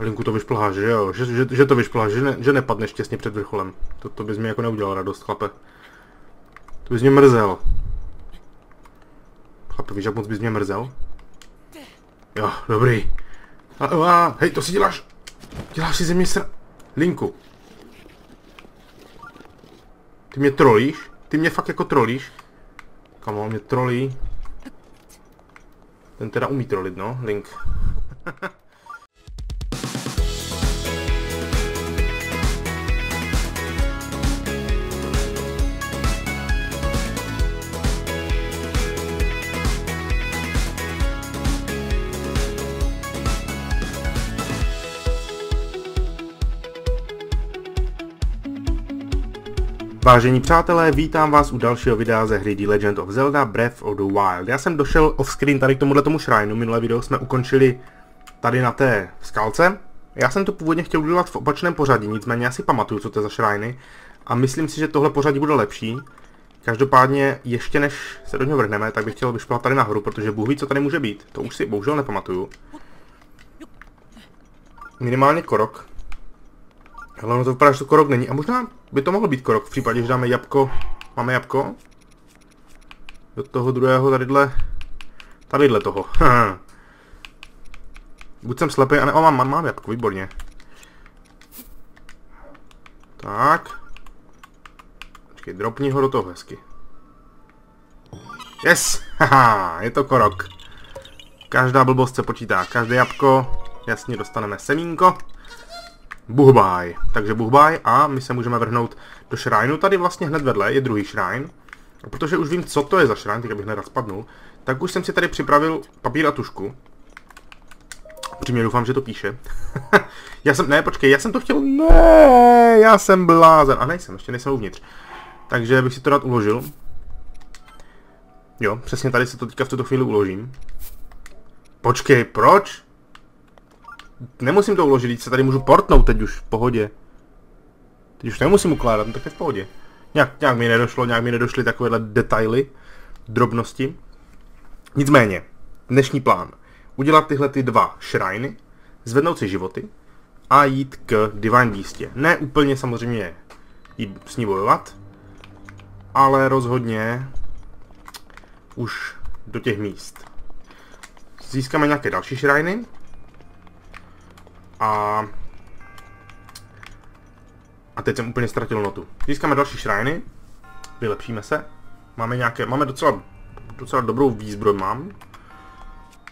Linku to vyšplhá, že jo? Že to vyšplhá, že nepadneš těsně před vrcholem. To bys mi jako neudělal radost, chlape. To bys mě mrzel. Chlape, víš, jak moc bys mě mrzel? Jo, dobrý. Hej, to si děláš! Děláš si ze mě Linku. Ty mě trolíš? Ty mě fakt jako trolíš? Kamo, mě trolí. Ten teda umí trolit, no, Link. Vážení přátelé, vítám vás u dalšího videa ze hry The Legend of Zelda Breath of the Wild. Já jsem došel offscreen tady k tomuhletomu šrájnu, minulé video jsme ukončili tady na té skalce. Já jsem to původně chtěl udělat v opačném pořadí, nicméně já si pamatuju, co to je za šrájny a myslím si, že tohle pořadí bude lepší. Každopádně ještě než se do něho vrhneme, tak bych chtěl vyšplhat tady nahoru, protože Bůh ví, co tady může být. To už si bohužel nepamatuju. Minimálně Korok. Hele, ono to vypadá, že to Korok není. A možná by to mohl být Korok v případě, že dáme jabko. Máme jabko? Do toho druhého tadyhle. Tadyhle toho. Buď jsem slepý, anebo mám jabko, výborně. Tak. Počkej, dropni ho do toho hezky. Yes! Haha, je to Korok. Každá blbost se počítá. Každé jabko. Jasně, dostaneme semínko. Buhbaj. Takže buhbaj a my se můžeme vrhnout do šrájnu. Tady vlastně hned vedle je druhý šrájn. A protože už vím, co to je za šrájn, tak abych nerad spadnul, tak už jsem si tady připravil papír a tušku. Přímě doufám, že to píše. já jsem to chtěl... Ne, já jsem blázen. A nejsem, ještě nejsem uvnitř. Takže bych si to rád uložil. Jo, přesně tady se to teďka v tuto chvíli uložím. Počkej, proč? Nemusím to uložit, se tady můžu portnout teď už v pohodě. Teď už nemusím ukládat, no tak je v pohodě. Nějak mi nedošly takovéhle detaily, drobnosti. Nicméně, dnešní plán. Udělat tyhle ty dva šrajny, zvednout si životy a jít k Divine Beastě. Ne úplně samozřejmě s ní bojovat, ale rozhodně už do těch míst. Získáme nějaké další šrajny. A teď jsem úplně ztratil notu. Získáme další šrájny, vylepšíme se. Máme docela dobrou výzbroj mám.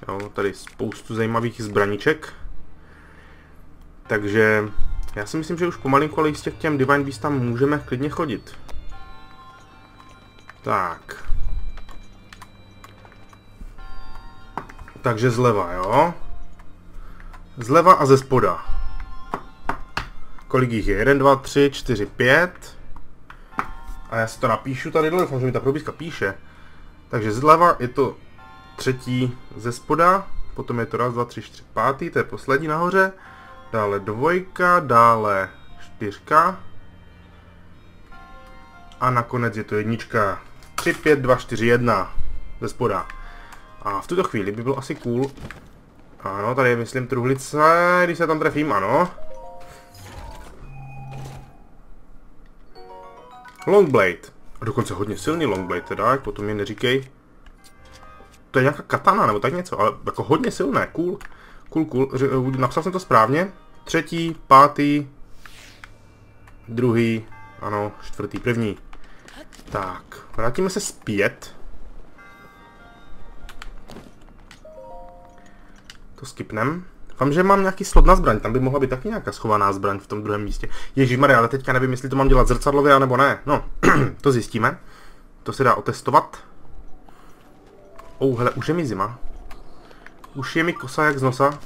Jo, tady spoustu zajímavých zbraníček. Takže já si myslím, že už pomalinku, ale jistě k těm Divine Beastům můžeme klidně chodit. Tak. Takže zleva, jo. Zleva a ze spoda. Kolik jich je? 1, 2, 3, 4, 5. A já si to napíšu tady dole, doufám, že mi ta probízka píše. Takže zleva je to třetí ze spoda, potom je to 1, 2, 3, 4, 5, to je poslední nahoře. Dále dvojka, dále čtyřka. A nakonec je to jednička. 3, 5, 2, 4, 1 ze spoda. A v tuto chvíli by bylo asi cool. Ano, tady je, myslím, truhlice, když se tam trefím, ano. Longblade. A dokonce hodně silný Longblade teda, jako to mi neříkej. To je nějaká katana nebo tak něco, ale jako hodně silné, cool. Cool, napsal jsem to správně. Třetí, pátý, druhý, ano, čtvrtý, první. Tak, vrátíme se zpět. To skipnem. Doufám, že mám nějaký slot na zbraň, tam by mohla být taky nějaká schovaná zbraň v tom druhém místě. Ježíšmarja, ale teďka nevím, jestli to mám dělat zrcadlově, nebo ne. No, to zjistíme. To se dá otestovat. Hele, už je mi zima. Už je mi kosa jak z nosa.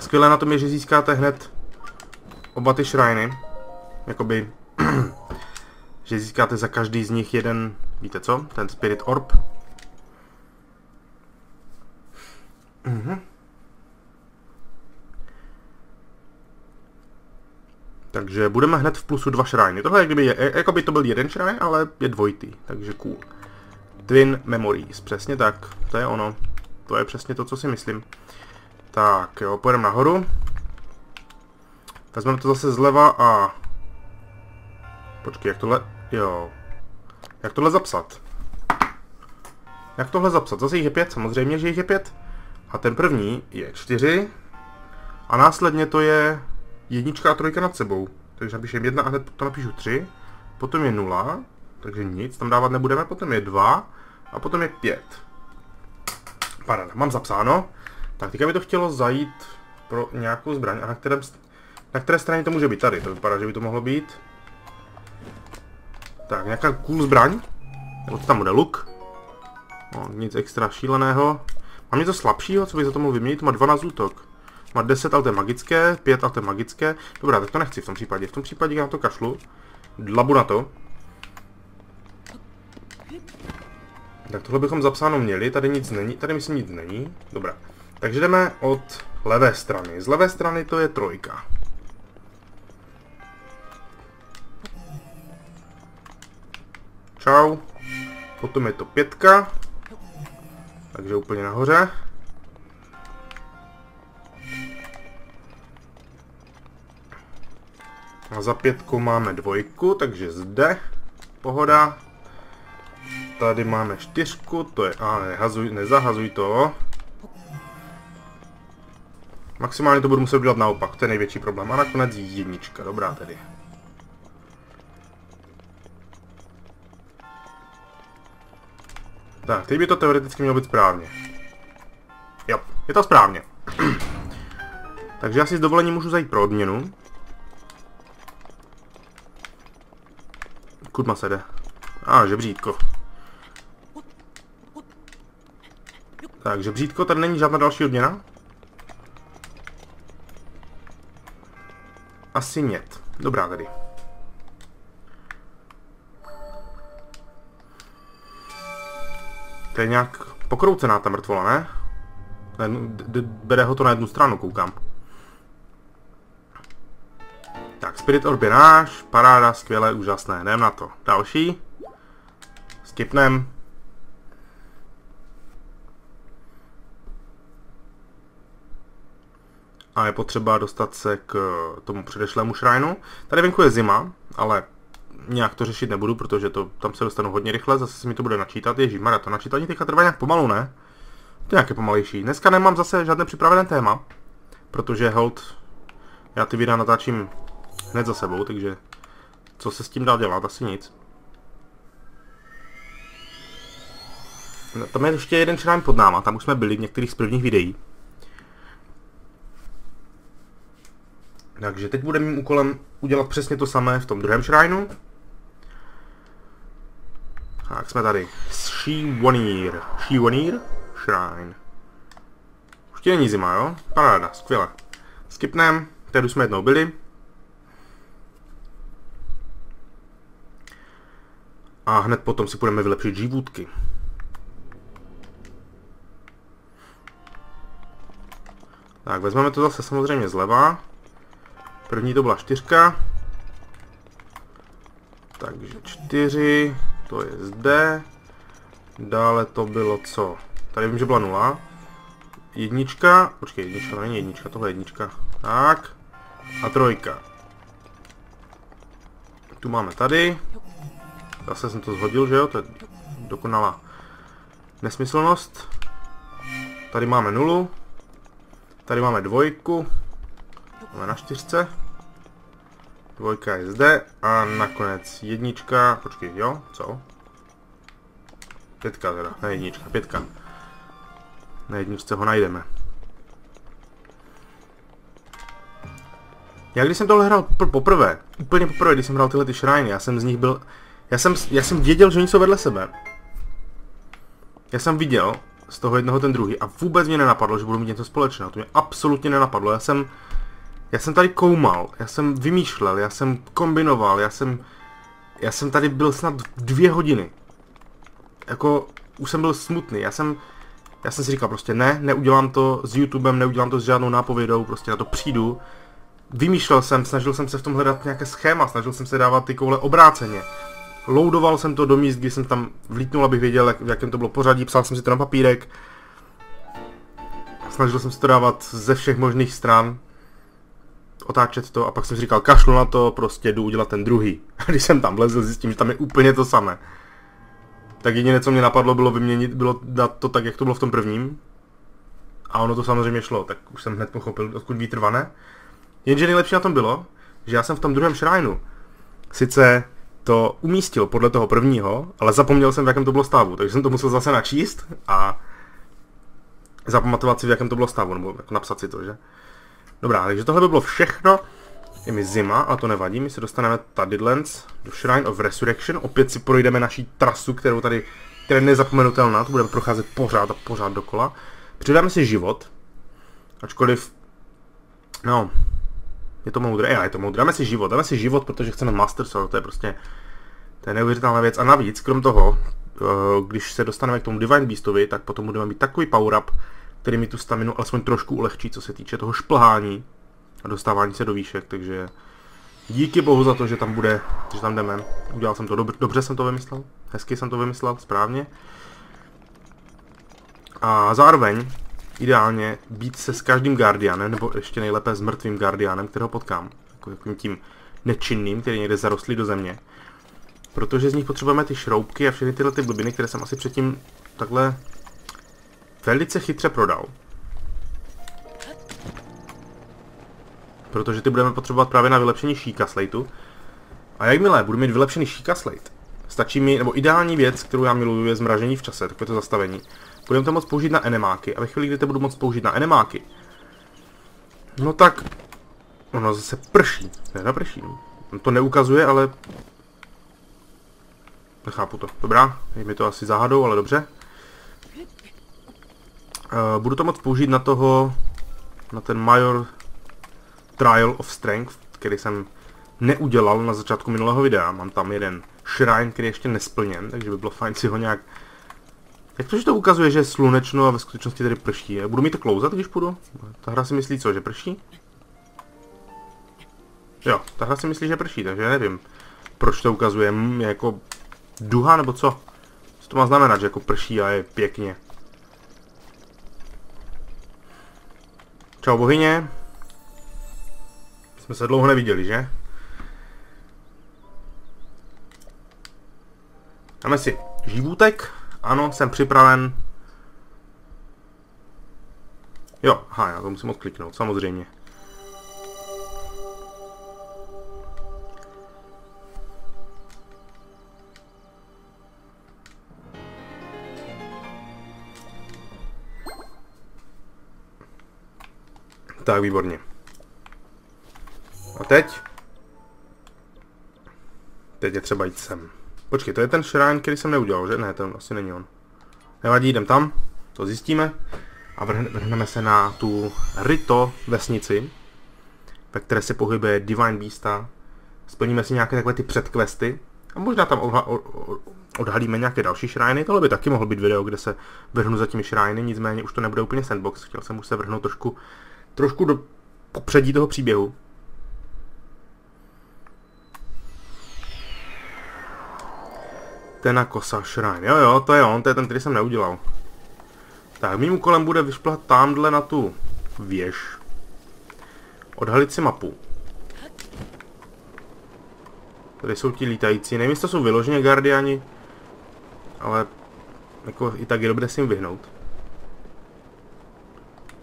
Skvělé na tom je, že získáte hned oba ty šrájny. Jakoby... že získáte za každý z nich jeden, víte co, ten Spirit Orb. Takže budeme hned v plusu dva šrájny. Tohle je, kdyby je, jako by to byl jeden šrájn, ale je dvojitý, takže cool. Twin Memories, přesně tak, to je ono. To je přesně to, co si myslím. Tak jo, půjdeme nahoru. Vezmeme to zase zleva a... Počkej, jak tohle... Jo. Jak tohle zapsat? Jak tohle zapsat? Zase jich je 5, samozřejmě, že jich je 5. A ten první je 4. A následně to je 1 a 3 nad sebou. Takže napíšem 1 a hned to napíšu 3. Potom je 0, takže nic, tam dávat nebudeme. Potom je 2 a potom je 5. Paráda, mám zapsáno. Tak teďka by to chtělo zajít pro nějakou zbraň. A na které straně to může být? Tady, to vypadá, že by to mohlo být. Tak, nějaká cool zbraň. Nebo to tam bude luk. No, nic extra šíleného. Mám něco slabšího, co bych za to mohl vyměnit? Má 12 útok. Má 10, ale to je magické, 5, ale to je magické. Dobrá, tak to nechci v tom případě. V tom případě já na to kašlu. Dlabu na to. Tak tohle bychom zapsáno měli, tady nic není, tady myslím nic není. Dobrá. Takže jdeme od levé strany. Z levé strany to je 3. Čau. Potom je to 5. Takže úplně nahoře. A za 5 máme 2, takže zde. Pohoda. Tady máme 4, to je... A nezahazuj to. Maximálně to budu muset udělat naopak, to je největší problém. A nakonec 1, dobrá tedy. Tak, teď by to teoreticky mělo být správně. Jo, je to správně. Takže já si s dovolením můžu zajít pro odměnu. Kudma se jde. A, žebřítko. Tak, žebřítko, tady není žádná další odměna. Asi net. Dobrá tady. To je nějak pokroucená ta mrtvola, ne? Bere ho to na jednu stranu, koukám. Tak, Spirit Orb je náš, paráda, skvělé, úžasné, jdem na to. Další. Skipnem. A je potřeba dostat se k tomu předešlému šránu. Tady venku je zima, ale nějak to řešit nebudu, protože to, tam se dostanu hodně rychle, zase se mi to bude načítat. Ježímara, to načítání teďka trvá nějak pomalu, ne? To je nějaké pomalejší. Dneska nemám zase žádné připravené téma, protože hold, já ty videa natáčím hned za sebou, takže co se s tím dá dělat, asi nic. No, tam je ještě jeden šrán pod náma, tam už jsme byli v některých z prvních videí. Takže teď bude mým úkolem udělat přesně to samé v tom druhém šránu. Tak jsme tady. Shiwanir Shrine. Už tě není zima, jo? Paráda, skvěle. Skipnem, tady už jsme jednou byli. A hned potom si budeme vylepšit životky. Tak, vezmeme to zase samozřejmě zleva. První to byla 4, takže 4, to je zde, dále to bylo co? Tady vím, že byla 0, 1, počkej, 1, to není 1, tohle je 1, tak, a 3. Tu máme tady, zase jsem to shodil, že jo, to je dokonalá nesmyslnost, tady máme 0, tady máme 2, máme na 4, 2 je zde a nakonec 1, počkej, jo, co? 5 teda, ne 1, 5. Na 1 ho najdeme. Já když jsem tohle hrál poprvé, úplně poprvé, když jsem hrál tyhle ty šrány, já jsem z nich byl... Já jsem věděl, že oni jsou vedle sebe. Já jsem viděl z toho jednoho ten druhý a vůbec mě nenapadlo, že budu mít něco společného. To mě absolutně nenapadlo, já jsem tady koumal, já jsem vymýšlel, já jsem kombinoval, já jsem tady byl snad 2 hodiny. Jako, už jsem byl smutný, já jsem si říkal prostě ne, neudělám to s YouTubem, neudělám to s žádnou nápovědou, prostě na to přijdu. Vymýšlel jsem, snažil jsem se v tom hledat nějaké schéma, snažil jsem se dávat ty koule obráceně. Loadoval jsem to do míst, kdy jsem tam vlítnul, abych věděl, jak, v jakém to bylo pořadí, psal jsem si to na papírek. Snažil jsem se to dávat ze všech možných stran, otáčet to a pak jsem si říkal, kašlu na to, prostě jdu udělat ten druhý. A když jsem tam vlezl, zjistím, že tam je úplně to samé. Tak jediné, co mě napadlo, bylo vyměnit, bylo dát to tak, jak to bylo v tom prvním. A ono to samozřejmě šlo, tak už jsem hned pochopil, odkud vítr vane. Jenže nejlepší na tom bylo, že já jsem v tom druhém šrájnu sice to umístil podle toho prvního, ale zapomněl jsem, v jakém to bylo stavu, takže jsem to musel zase načíst a zapamatovat si, v jakém to bylo stavu, nebo napsat si to, že? Dobrá, takže tohle by bylo všechno. Je mi zima, ale to nevadí, my se dostaneme tadyhlens do Shrine of Resurrection, opět si projdeme naší trasu, kterou tady, která je nezapomenutelná, to budeme procházet pořád a pořád dokola. Přidáme si život, ačkoliv, no, je to moudré, já je to moudré, dáme si život, protože chceme Master Sword, to je prostě, to je neuvěřitelná věc. A navíc, krom toho, když se dostaneme k tomu Divine Beastovi, tak potom budeme mít takový power-up, který mi tu staminu alespoň trošku ulehčí, co se týče toho šplhání a dostávání se do výšek, takže díky bohu za to, že tam bude, že tam jdeme. Udělal jsem to, dobře jsem to vymyslel, hezky jsem to vymyslel, správně. A zároveň ideálně být se s každým Guardianem, nebo ještě nejlépe s mrtvým Guardianem, kterého potkám. Takovým tím nečinným, který někde zarostlý do země. Protože z nich potřebujeme ty šroubky a všechny tyhle ty blbiny, které jsem asi předtím takhle velice chytře prodal. Protože ty budeme potřebovat právě na vylepšení Sheikah Slateu. A jakmile budu mít vylepšený Sheikah Slate, stačí mi, nebo ideální věc, kterou já miluju, je zmražení v čase, takové to zastavení. Budeme to moc použít na enemáky a ve chvíli, kdy to budu moc použít na enemáky, no tak ono zase prší, nenaprší, to neukazuje, ale nechápu to, dobrá, je mi to asi záhadou, ale dobře. Budu to moc použít na toho, na ten Major Trial of Strength, který jsem neudělal na začátku minulého videa, mám tam jeden shrine, který je ještě nesplněn, takže by bylo fajn si ho nějak. Jak to, že to ukazuje, že je slunečno a ve skutečnosti tady prší? Budu mít to klouzat, když půjdu? Ta hra si myslí co, že prší? Jo, ta hra si myslí, že prší, takže já nevím, proč to ukazuje, je jako duha nebo co? Co to má znamenat, že jako prší a je pěkně? Čau bohyně. Jsme se dlouho neviděli, že? Dáme si živůtek. Ano, jsem připraven. Jo, aha, já to musím odkliknout, samozřejmě. Tak, výborně. A teď? Teď je třeba jít sem. Počkej, to je ten šrán, který jsem neudělal, že? Ne, to asi není on. Nevadí, jdem tam, to zjistíme. A vrhneme se na tu Rito vesnici, ve které se pohybuje Divine Beasta. Splníme si nějaké takové ty předquesty. A možná tam odhalíme nějaké další šrány. Tohle by taky mohlo být video, kde se vrhnu za těmi šrány. Nicméně už to nebude úplně sandbox. Chtěl jsem už se vrhnout trošku do popředí toho příběhu. Tenakosa Shrine, jo, to je on, to je ten, který jsem neudělal. Tak, mým úkolem bude vyšplhat tamhle na tu věž. Odhalit si mapu. Tady jsou ti lítající, nevím, jestli to jsou vyloženě Guardiani, ale jako i tak je dobré si jim vyhnout.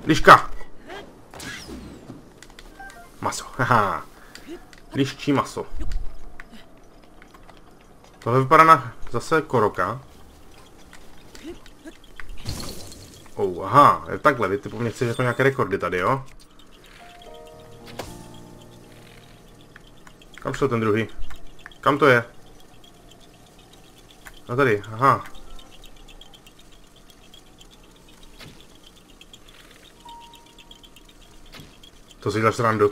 Liška! Maso, haha. Liščí maso. Tohle vypadá na zase Koroka. Oh, aha, takhle, vy ty po mně chceš jako nějaké rekordy tady, jo? Kam šel ten druhý? Kam to je? No tady, aha. To si děláš srandu.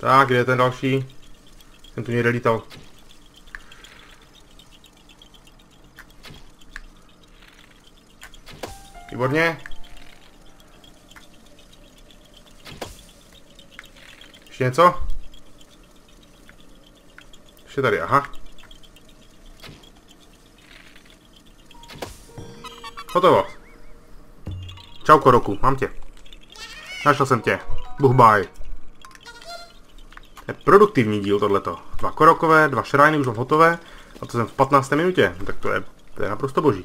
Tak, kde je ten další? Ten tu někde lítal. Výborně. Ještě něco? Ještě tady, aha. Hotovo. Čau, Koroku, mám tě. Našel jsem tě. Buhbaj. Je produktivní díl tohleto. 2 korokové, 2 šrájny už mám hotové. A to jsem v 15. minutě. Tak to je naprosto boží.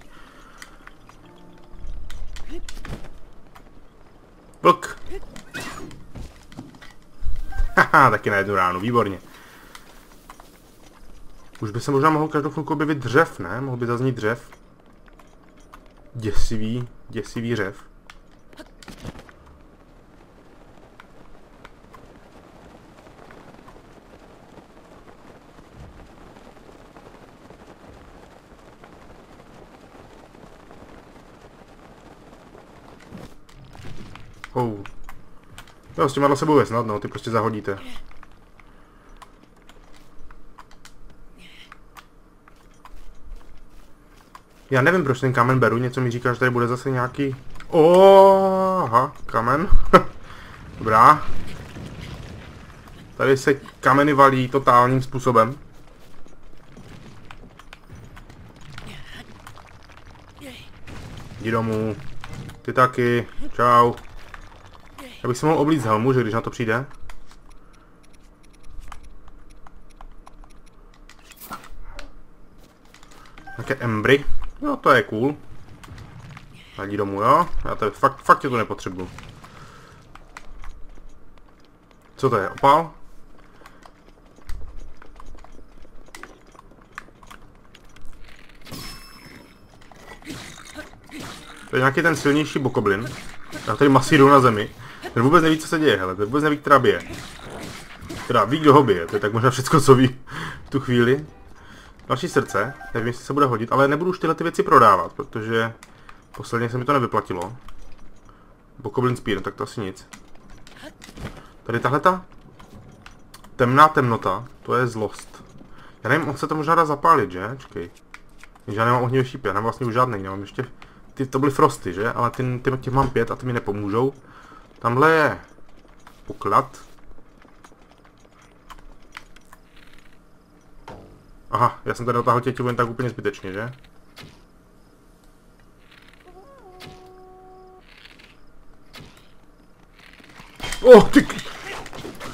Vlk. Haha, taky na jednu ránu, výborně. Už by se možná mohl každou chvilku objevit dřev, ne? Mohl by zaznít dřev. Děsivý, děsivý řev. Hou. Jo, s těma sebou je snadno, ty prostě zahodíte. Já nevím, proč ten kámen beru, něco mi říká, že tady bude zase nějaký... Aha, kamen. Dobrá. Tady se kameny valí totálním způsobem. Jdi domů. Ty taky. Čau. Já bych si mohl oblíct helmu, že když na to přijde. Také embry. No to je cool. Jdi domů, jo? Já tady fakt tě to nepotřebuju. Co to je? Opal? To je nějaký ten silnější bokoblin. Já tady masíru na zemi. Ten vůbec neví, co se děje, hele. Ten vůbec neví, která bije. Teda ví, kdo ho bije. To je tak možná všecko, co ví v tu chvíli. Další srdce, nevím, jestli se bude hodit, ale nebudu už tyhle ty věci prodávat, protože posledně se mi to nevyplatilo. Bokoblin Spear, tak to asi nic. Tady tahleta temná temnota, to je zlost. Já nevím, on se to možná dá zapálit, že? Čekej. Já nemám ohnivý šíp, já nemám vlastně už žádný, nemám ještě... Ty, to byly frosty, že? Ale těch mám 5 a ty mi nepomůžou. Tamhle je poklad. Aha, já jsem tady dotáhl tě jen tak úplně zbytečně, že? Oh, ty...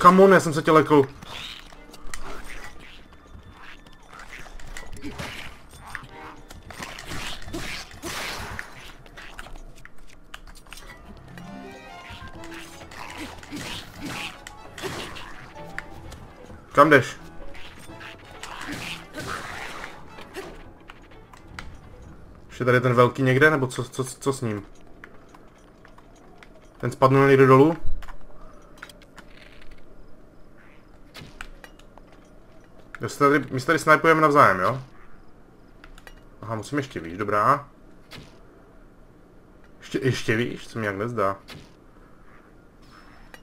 Come on, já jsem se tě lekl. Kam jdeš? Je tady ten velký někde, nebo co s ním? Ten spadnul někde dolů? My se tady snajpujeme navzájem, jo? Aha, musím ještě víš, dobrá. Ještě víš, co mi jak nezdá.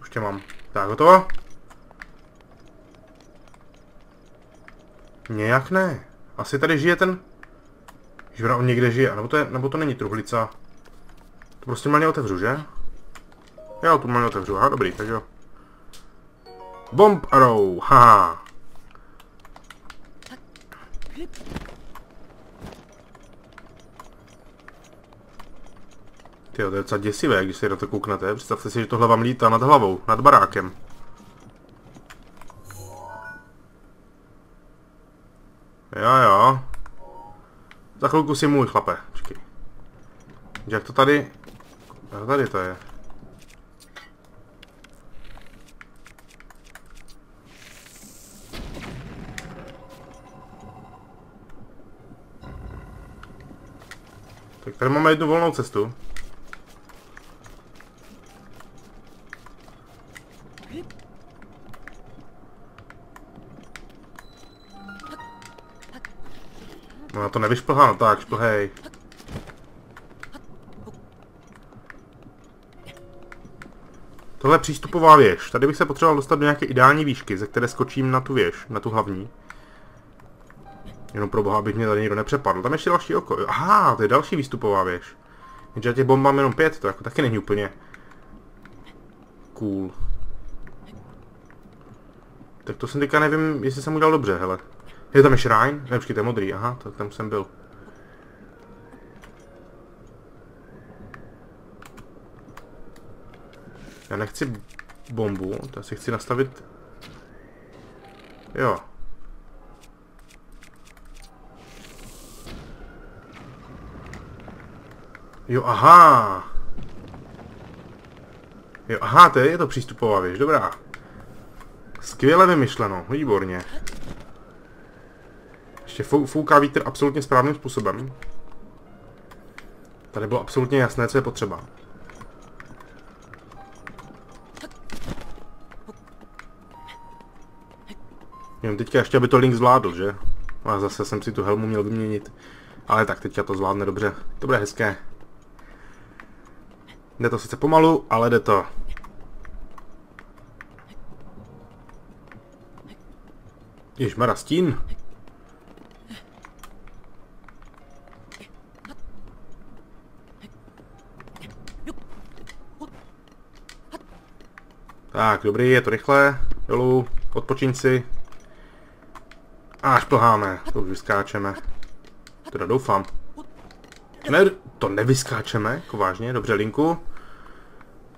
Už tě mám. Tak, hotovo? Nějak ne. Asi tady žije ten... Že on někde žije, nebo to není truhlica. To prostě malně otevřu, že? Já tu malně otevřu, aha, dobrý, takže jo. Bomb arrow, haha. Tyjo, to je docela děsivé, když se na to kouknete. Představte si, že tohle vám lítá nad hlavou, nad barákem. Jo. Za chvilku si můj, chlape. Čekej. Jak to tady... A tady to je. Tak tady máme jednu volnou cestu. Na to nevyšplhá, no tak, šplhej. Tohle je přístupová věž. Tady bych se potřeboval dostat do nějaké ideální výšky, ze které skočím na tu věž, na tu hlavní. Jenom pro boha, abych mě tady někdo nepřepadl. Tam ještě další oko. Aha, to je další výstupová věž. Jenže já těch bomb mám jenom 5, to jako taky není úplně... cool. Tak to jsem teďka nevím, jestli jsem udělal dobře, hele. Je tam je šrájn? Ne, počkej, to je modrý, aha, tam jsem byl. Já nechci bombu, to si chci nastavit... Jo. Jo, aha! Jo, aha, to je to přístupová věž, dobrá. Skvěle vymyšleno, výborně. Ještě fouká vítr absolutně správným způsobem. Tady bylo absolutně jasné, co je potřeba. Jen teďka ještě, aby to Link zvládl, že? A zase jsem si tu helmu měl vyměnit. Ale tak teďka to zvládne dobře. To bude hezké. Jde to sice pomalu, ale jde to. Ježmara, stín. Tak, dobrý, je to rychlé. Dolů, odpočiň si. A šplháme, to už vyskáčeme. Teda doufám. Ne, to nevyskáčeme, jako vážně. Dobře, Linku.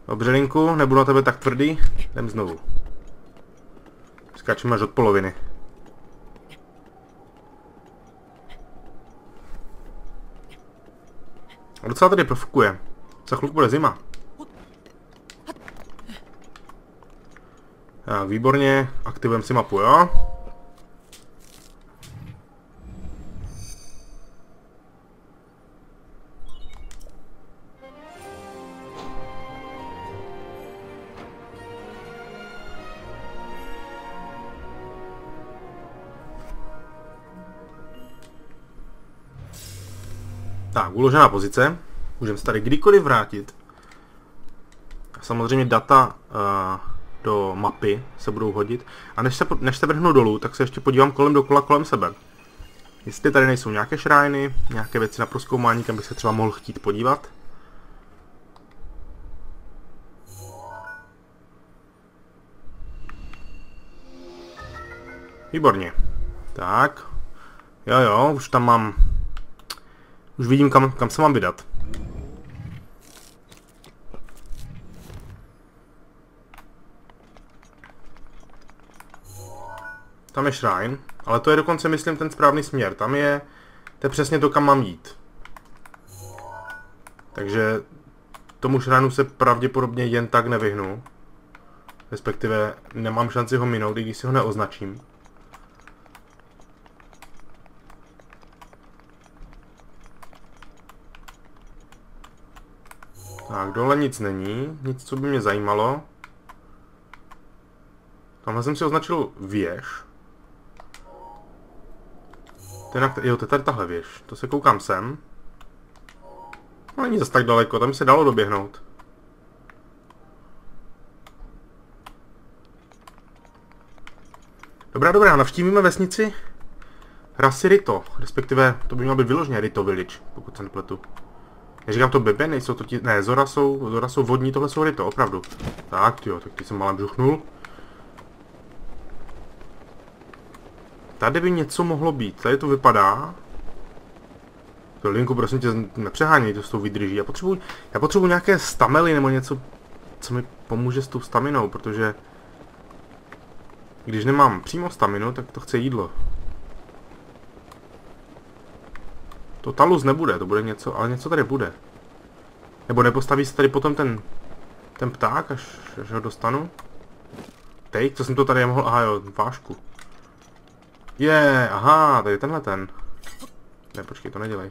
Dobře, Linku, nebudu na tebe tak tvrdý. Jdem znovu. Skáčeme až od poloviny. A docela tady prvkuje. Za chvilku bude zima. Tak, výborně. Aktivujeme si mapu, jo? Tak, uložená pozice. Můžeme se tady kdykoliv vrátit. Samozřejmě data do mapy se budou hodit. A než se vrhnu dolů, tak se ještě podívám kolem dokola kolem sebe. Jestli tady nejsou nějaké šrájny, nějaké věci na prozkoumání, kam bych se třeba mohl chtít podívat. Výborně. Tak. Jo, už tam mám... Už vidím, kam se mám vydat. Tam je shrine, ale to je dokonce, myslím, ten správný směr. Tam je... To je přesně to, kam mám jít. Takže tomu shrineu se pravděpodobně jen tak nevyhnu. Respektive nemám šanci ho minout, i když si ho neoznačím. Tak, dole nic není, nic, co by mě zajímalo. Tamhle jsem si označil věž. Jo, to je tady tahle věž, to se koukám sem. No, není zase tak daleko, tam se dalo doběhnout. Dobrá, navštívíme vesnici rasy Rito, respektive to by mělo být vyloženě Rito Village, pokud se nepletu. Já říkám to bebe, nejsou to ti... Ne, Zora jsou vodní, tohle jsou Rito, opravdu. Tak jo, tak ty jsem malem žuchnul. Tady by něco mohlo být, tady to vypadá. To Linku, prosím tě, nepřeháněj to s tou výdrží. Já potřebuji nějaké stamely nebo něco, co mi pomůže s tou staminou, protože... Když nemám přímo staminu, tak to chce jídlo. To talus nebude, to bude něco, ale něco tady bude. Nebo nepostaví se tady potom ten pták, až ho dostanu? Teď, co jsem to tady mohl, aha jo, vášku. Aha, tady je tenhle ten. Ne, počkej, to nedělej.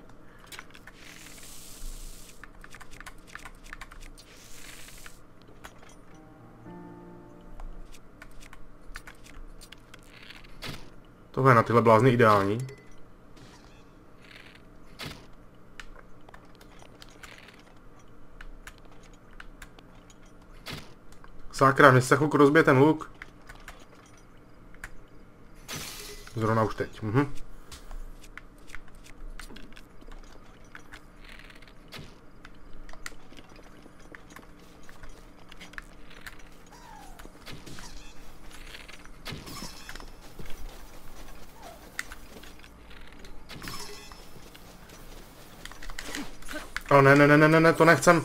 Tohle je na tyhle blázny ideální. Sakra, než se chvilku rozbije ten luk. Zrovna už teď. O, ne, to nechcem.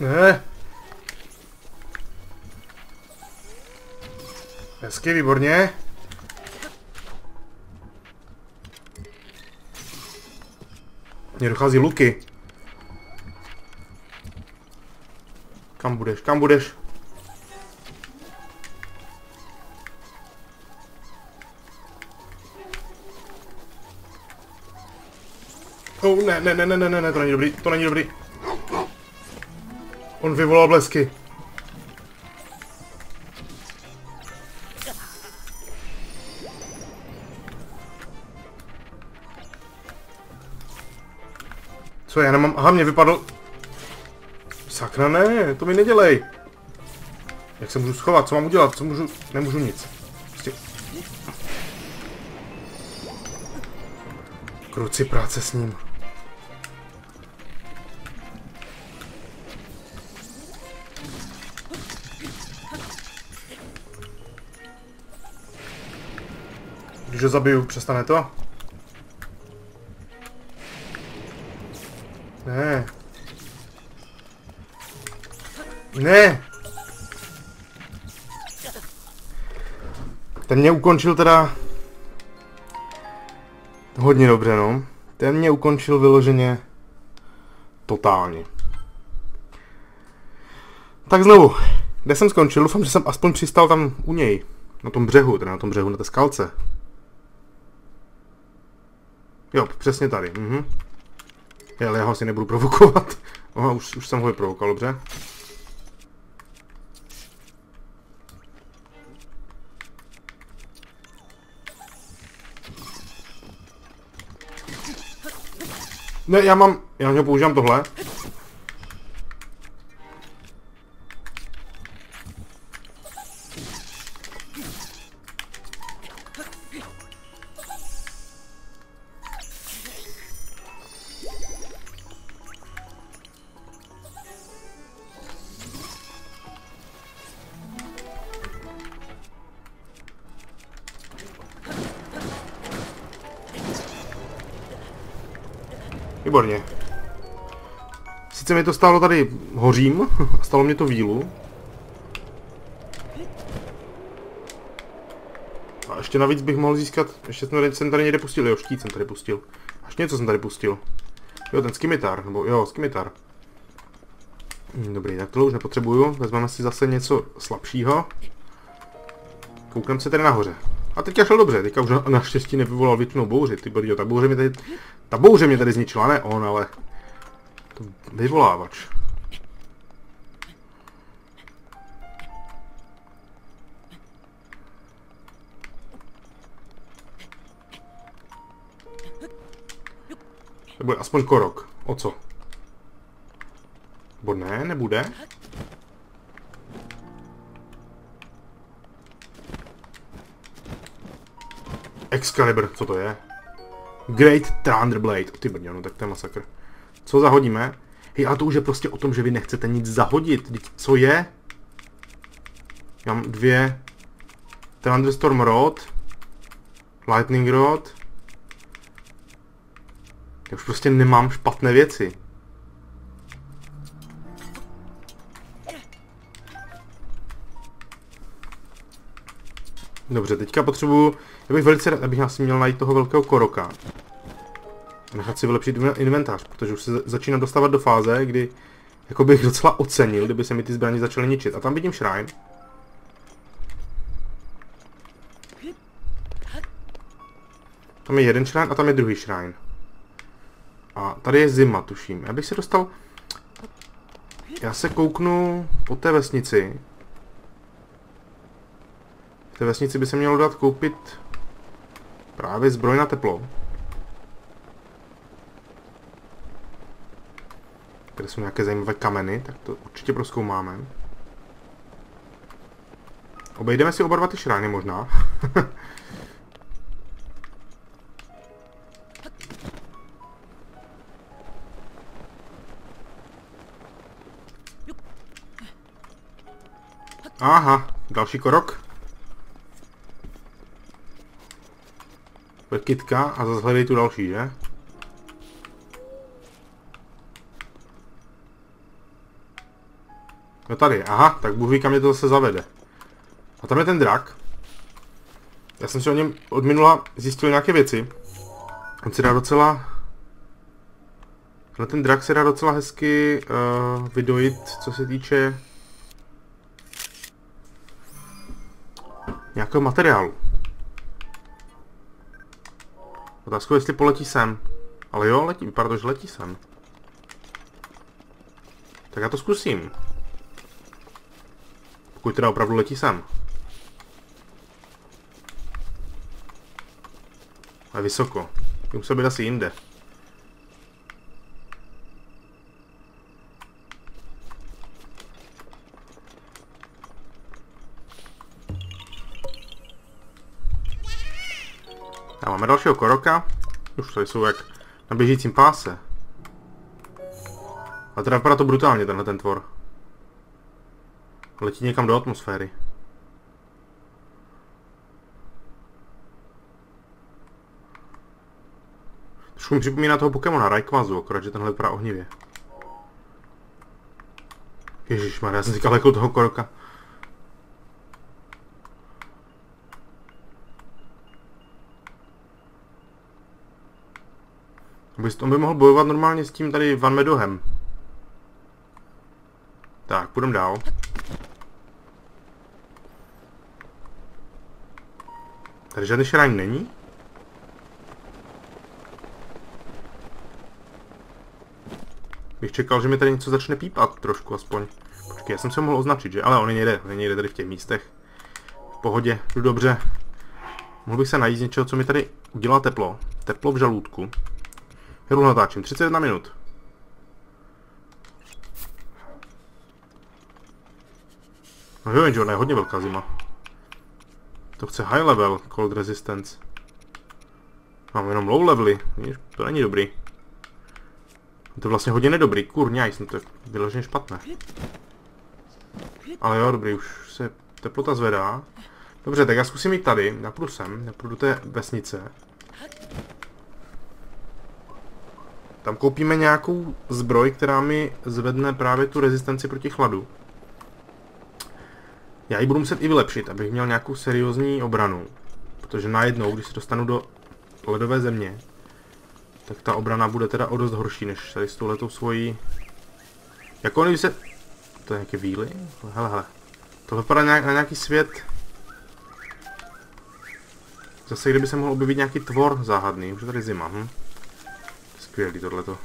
Ne. Hezky, výborně. Mně dochází luky. Kam budeš, kam budeš? Oh, ne, to není dobrý, to není dobrý. On vyvolal blesky. Co, já nemám... Aha, mě vypadl... Sakra ne, to mi nedělej. Jak se můžu schovat, co mám udělat, co můžu... Nemůžu nic. Prostě... Kruci práce s ním. Když ho zabiju, přestane to? Ne. Ne. Ten mě ukončil teda... Hodně dobře, no. Ten mě ukončil vyloženě... Totálně. Tak znovu. Kde jsem skončil? Doufám, že jsem aspoň přistal tam u něj. Na tom břehu, teda na tom břehu, na té skalce. Jo, přesně tady. Mhm. Ale já ho asi nebudu provokovat. Aha, už jsem ho vyprovokoval, dobře. Ne, já na něho používám tohle. Výborně. Sice mi to stálo tady hořím, stalo mě to vílu. A ještě navíc bych mohl získat, ještě jsem tady někde pustil, jo, štít jsem tady pustil. Až něco jsem tady pustil. Jo, ten skimitar, nebo jo, skimitar. Dobrý, tak to už nepotřebuju, vezmeme si zase něco slabšího. Koukneme se tady nahoře. A teďka šel dobře, teďka už naštěstí nevyvolal většinou bouři, ty brdio, ta bouře mě tady zničila, ne on, ale to vyvolávač. To bude aspoň Korok, o co? Bo ne, nebude. Excalibur, co to je? Great Thunderblade. Ty brňo, no tak to je masakr. Co zahodíme? Hej, ale to už je prostě o tom, že vy nechcete nic zahodit. Co je? Já mám dvě... Thunderstorm Rod. Lightning Rod. Já už prostě nemám špatné věci. Dobře, teďka potřebuju... Já bych velice rád, abych asi měl najít toho velkého Koroka. A nechat si vylepšit inventář, protože už se začínám dostávat do fáze, kdy jako bych docela ocenil, kdyby se mi ty zbraně začaly ničit. A tam vidím šrajn. Tam je jeden šrajn a tam je druhý šrajn. A tady je zima, tuším. Já bych se dostal... Já se kouknu po té vesnici. V té vesnici by se mělo dát koupit právě zbroj na teplo. Tady jsou nějaké zajímavé kameny, tak to určitě prozkoumáme. Obejdeme si oba dva ty šrány možná. Aha, další Korok. Kytka a zase hledej tu další, že? No tady, aha, tak Bůh ví, kam mě to zase zavede. A tam je ten drak. Já jsem si o něm od minula zjistil nějaké věci. On se dá docela... ten drak se dá docela hezky vydojit, co se týče nějakého materiálu. Otázkou, jestli poletí sem. Ale jo, letí, vypadá to, že letí sem. Tak já to zkusím. Pokud teda opravdu letí sem. A vysoko. Musel být asi jinde. A máme dalšího Koroka. Už tady jsou jak na běžícím páse. A teda vypadá to brutálně, tenhle ten tvor. Letí někam do atmosféry. Trošku mi připomíná toho Pokémona Rayquazu, akorát, že tenhle vypadá ohnivě. Ježišmar, já jsem si lekl toho Koroka. On by mohl bojovat normálně s tím tady Vah Medohem. Tak, půjdeme dál. Tady žádný šraň není? Bych čekal, že mi tady něco začne pípat trošku aspoň. Počkej, já jsem se mohl označit, že? Ale on je někde, tady v těch místech. V pohodě, jdu dobře. Mohl bych se najít něčeho, co mi tady udělá teplo. Teplo v žaludku. Hru natáčím, 31 minut. No jo, je hodně velká zima. To chce high level cold resistance. Mám jenom low levely, to není dobrý. To je vlastně hodně nedobrý, kurňaj, jsem to vyloženě špatné. Ale jo, dobrý, už se teplota zvedá. Dobře, tak já zkusím jít tady, já půjdu sem, já půjdu do té vesnice. Tam koupíme nějakou zbroj, která mi zvedne právě tu rezistenci proti chladu. Já ji budu muset i vylepšit, abych měl nějakou seriózní obranu. Protože najednou, když se dostanu do ledové země, tak ta obrana bude teda o dost horší, než tady s touhletou svojí... Jako oni se... To je nějaké víly? Hele, hele. Tohle vypadá na nějaký svět... Zase kdyby se mohl objevit nějaký tvor záhadný, už je tady zima, hm? Skvělý tohleto.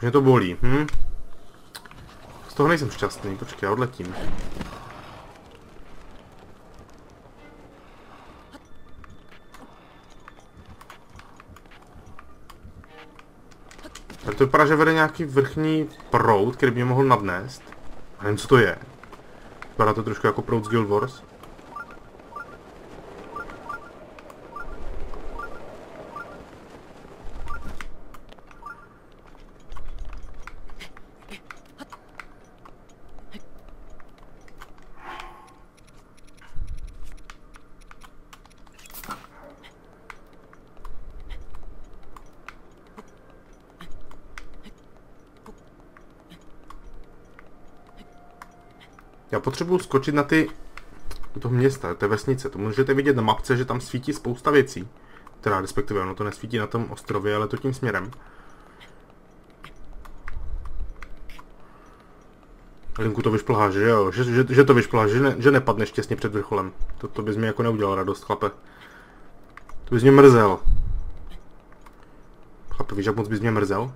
Mě to bolí, hm? Z toho nejsem šťastný, počkej, já odletím. Tak to vypadá, že vede nějaký vrchní proud, který by mě mohl nadnést. A nevím, co to je. Vypadá to trošku jako proud z Guild Wars. Já potřebuji skočit na ty... do toho města, do té vesnice. To můžete vidět na mapce, že tam svítí spousta věcí. Teda respektive ono to nesvítí na tom ostrově, ale to tím směrem. Linku to vyšplhá, že jo? Že to vyšplhá, že nepadneš těsně před vrcholem. To bys mi jako neudělal radost, chlape. To bys mě mrzel. Chlape, víš, jak moc bys mě mrzel?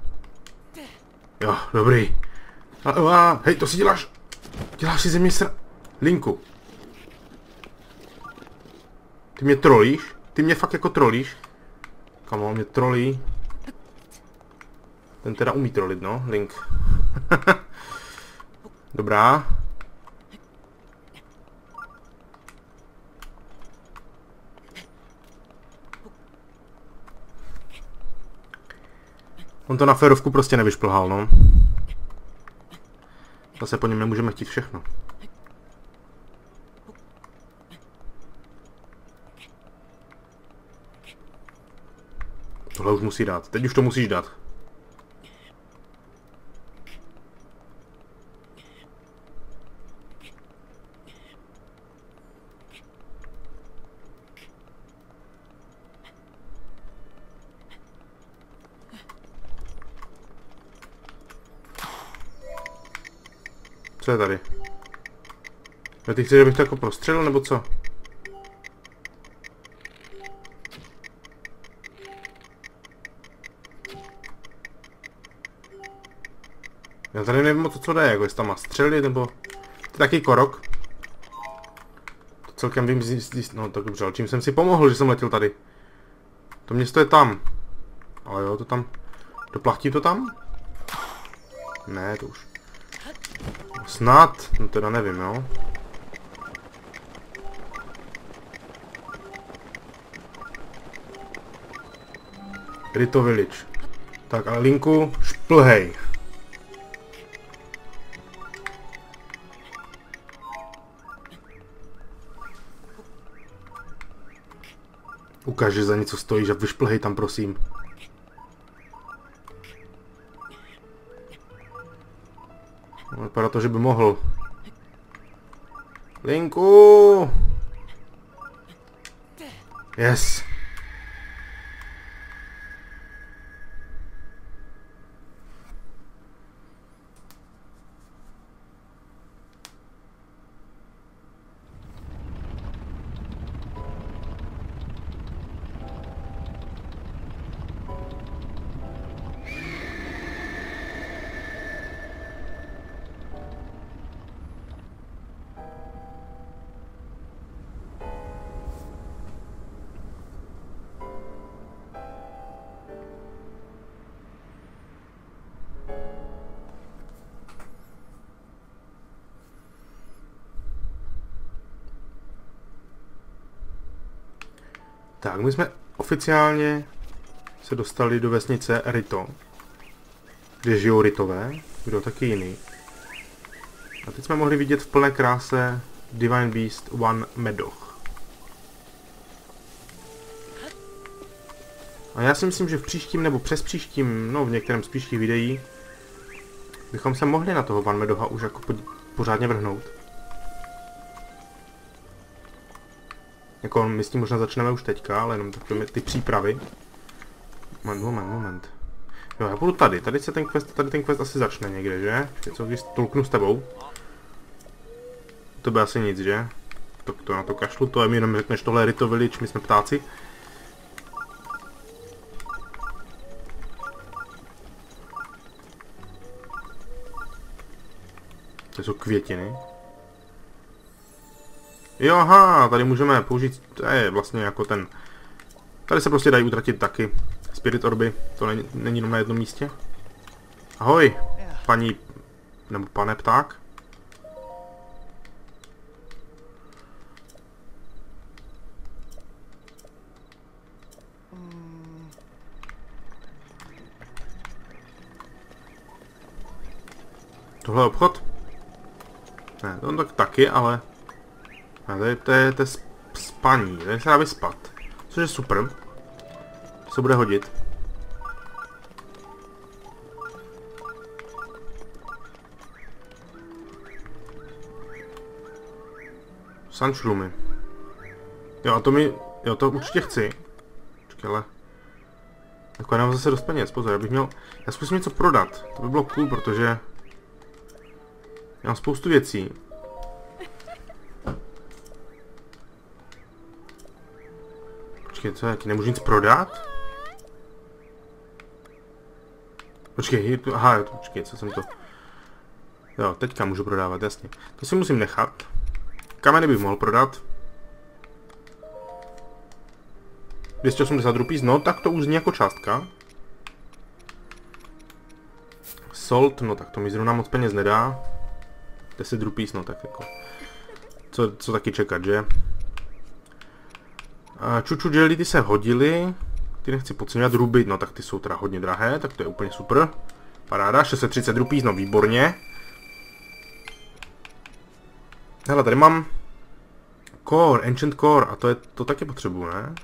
Jo, dobrý. Hej, to si děláš! Děláš si ze mě Linku. Ty mě trolíš? Ty mě fakt jako trolíš? Kamo, mě trolí. Ten teda umí trolit, no, Link. Dobrá. On to na férovku prostě nevyšplhal, no. Zase po něm nemůžeme chtít všechno. Tohle už musí dát. Teď už to musíš dát. Co je tady? Já ty chceš, abych to jako prostřelil, nebo co? Já tady nevím moc, co jde, jako jestli tam má střelit, nebo... To je taky Korok. To celkem vím z... No tak dobře, ale čím jsem si pomohl, že jsem letěl tady? To město je tam. Ale jo, to tam... Doplachtí to tam? Ne, to už. Snad? No teda nevím, jo. Rito Village. Tak, ale Linku, šplhej. Ukaž, že za něco stojíš a vyšplhej tam, prosím. Vypadá to, že by mohl. Linku! Yes! Tak, my jsme oficiálně se dostali do vesnice Rito, kde žijou Ritové, kdo taky jiný. A teď jsme mohli vidět v plné kráse Divine Beast Vah Medoh. A já si myslím, že v příštím nebo přes příštím, no v některém z příštích videí, bychom se mohli na toho Vah Medoha už jako pořádně vrhnout. Jako my s tím možná začneme už teďka, ale jenom takové ty přípravy. Moment. Jo, já půjdu tady. Tady ten quest asi začne někde, že? Něco, když tolknu s tebou. To by asi nic, že? To na to kašlu, to je mi jenom řekneš, tohle je Rito Village, my jsme ptáci. To jsou květiny. Jo, aha, tady můžeme použít, to je vlastně jako ten, tady se prostě dají utratit taky Spirit Orby, to není jenom na jednom místě. Ahoj, paní, nebo pane pták. Tohle je obchod? Ne, on tak taky, ale... A to je spaní, tady se dá vyspat, což je super, to se bude hodit. Sunshrumy. Jo, a to mi, jo, to určitě chci. Počkej, ale... Jako já mám zase dost peněz, pozor, abych měl... Já zkusím něco prodat, to by bylo cool, protože... Já mám spoustu věcí. Co, jaký nemůžu nic prodat? Počkej, aha, počkej, co jsem to... Jo, teďka můžu prodávat, jasně. To si musím nechat. Kameny bych mohl prodat. 280 rupíz, no tak to už zní jako částka. Salt, no tak to mi zrovna moc peněz nedá. 10 rupíz, no tak jako... Co taky čekat, že? Čuču jelly, ty se hodily, ty nechci podceňovat, ruby, no tak ty jsou teda hodně drahé, tak to je úplně super. Paráda, 630 rupíz, no výborně. Hele, tady mám core, ancient core, a to je, to taky potřebuji, ne?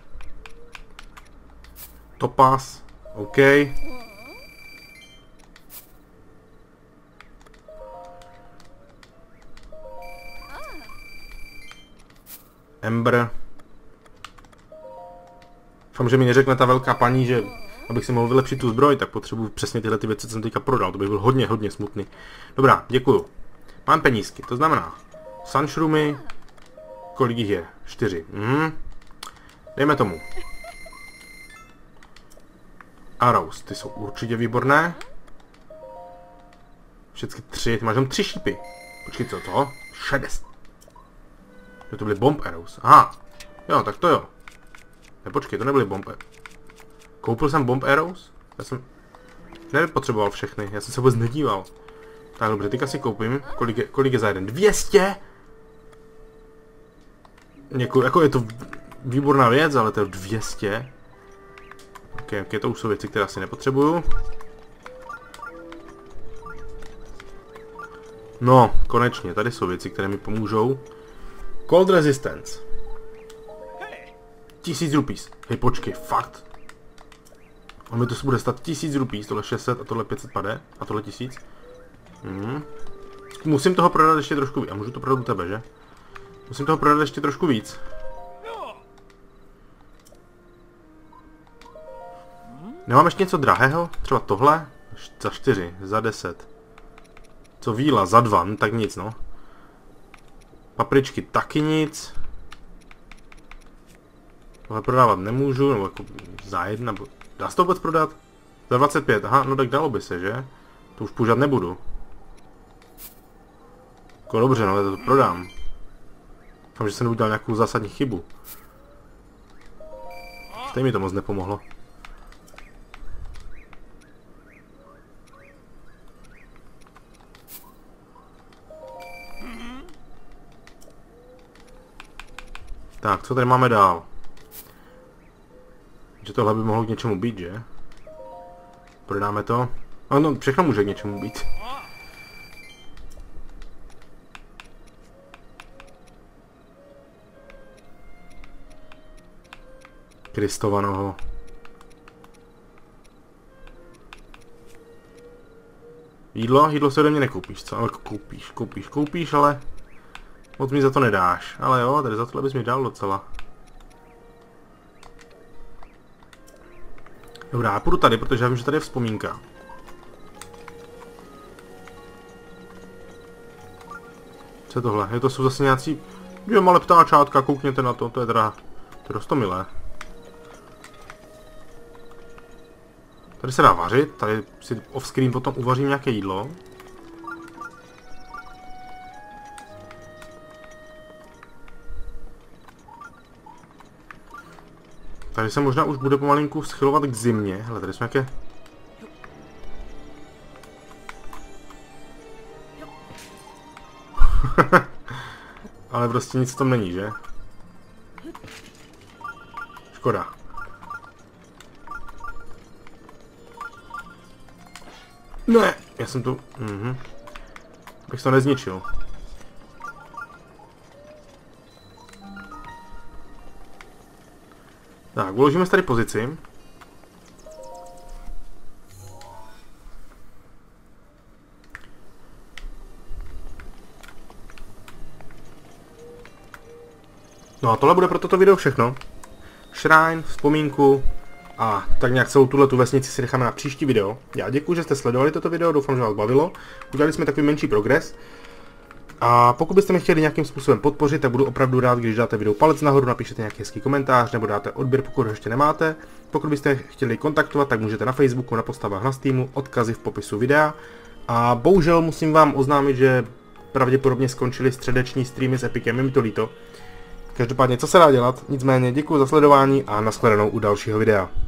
Topaz, OK. Ember. Doufám, že mi neřekne ta velká paní, že abych si mohl vylepšit tu zbroj, tak potřebuji přesně tyhle ty věci, co jsem teďka prodal. To bych byl hodně smutný. Dobrá, děkuju. Mám penízky, to znamená Sunshroomy, kolik jich je? 4. Dejme tomu. Arrows, ty jsou určitě výborné. Všechny 3, ty máš tam 3 šípy. Počkej, co to? 6. To byly bomb arrows. Aha. Jo, tak to jo. Ne, počkej, to nebyly bomb arrows. Koupil jsem bomb arrows? Já jsem nepotřeboval všechny, já jsem se vůbec nedíval. Tak dobře, teďka si koupím. Kolik je za jeden? 200! Jako je to výborná věc, ale to je 200. Ok, to už jsou věci, které asi nepotřebuju. No, konečně, tady jsou věci, které mi pomůžou. Cold Resistance. 1000 rupees. Hej, počkej, fakt. On mi to bude stát 1000 rupees, tohle 600 a tohle 500 pade. A tohle 1000. Musím toho prodat ještě trošku víc. A můžu to prodat u tebe, že? Musím toho prodat ještě trošku víc. Nemám ještě něco drahého? Třeba tohle? Za 4, za 10. Co víla? Za 2, tak nic, no. Papričky taky nic. Tohle prodávat nemůžu, nebo jako za 1, nebo... Dá se to vůbec prodat? Za 25, aha, no tak dalo by se, že? To už používat nebudu. Jako dobře, no, já to prodám. Doufám, že jsem neudělal nějakou zásadní chybu. Stejně mi to moc nepomohlo. Tak, co tady máme dál? Že tohle by mohlo k něčemu být, že? Prodáme to. No, všechno může k něčemu být. Kristovaného. Jídlo? Jídlo se ode mě nekoupíš, co? Ale koupíš, ale... Moc mi za to nedáš. Ale jo, tady za tohle bys mi dal docela. Dobrá, já půjdu tady, protože já vím, že tady je vzpomínka. Co je tohle? Je to jsou zase nějací... Jo, malé ptáčátka, koukněte na to, to je teda... To je rostomilé. Tady se dá vařit, tady si offscreen potom uvařím nějaké jídlo. Tady se možná už bude pomalinku schylovat k zimě. Hele, tady jsou nějaké... Ale prostě nic v tom není, že? Škoda. Ne, já jsem tu... Abych to nezničil. Tak, uložíme si tady pozici. No a tohle bude pro toto video všechno. Shrine, vzpomínku a tak nějak celou tuhletu vesnici si necháme na příští video. Já děkuji, že jste sledovali toto video, doufám, že vás bavilo. Udělali jsme takový menší progres. A pokud byste mě chtěli nějakým způsobem podpořit, tak budu opravdu rád, když dáte videu palec nahoru, napíšete nějaký hezký komentář nebo dáte odběr, pokud ho ještě nemáte. Pokud byste chtěli kontaktovat, tak můžete na Facebooku, na postavách na Steamu, odkazy v popisu videa. A bohužel musím vám oznámit, že pravděpodobně skončily středeční streamy s Epicem, je mi to líto. Každopádně, co se dá dělat, nicméně děkuji za sledování a nashledanou u dalšího videa.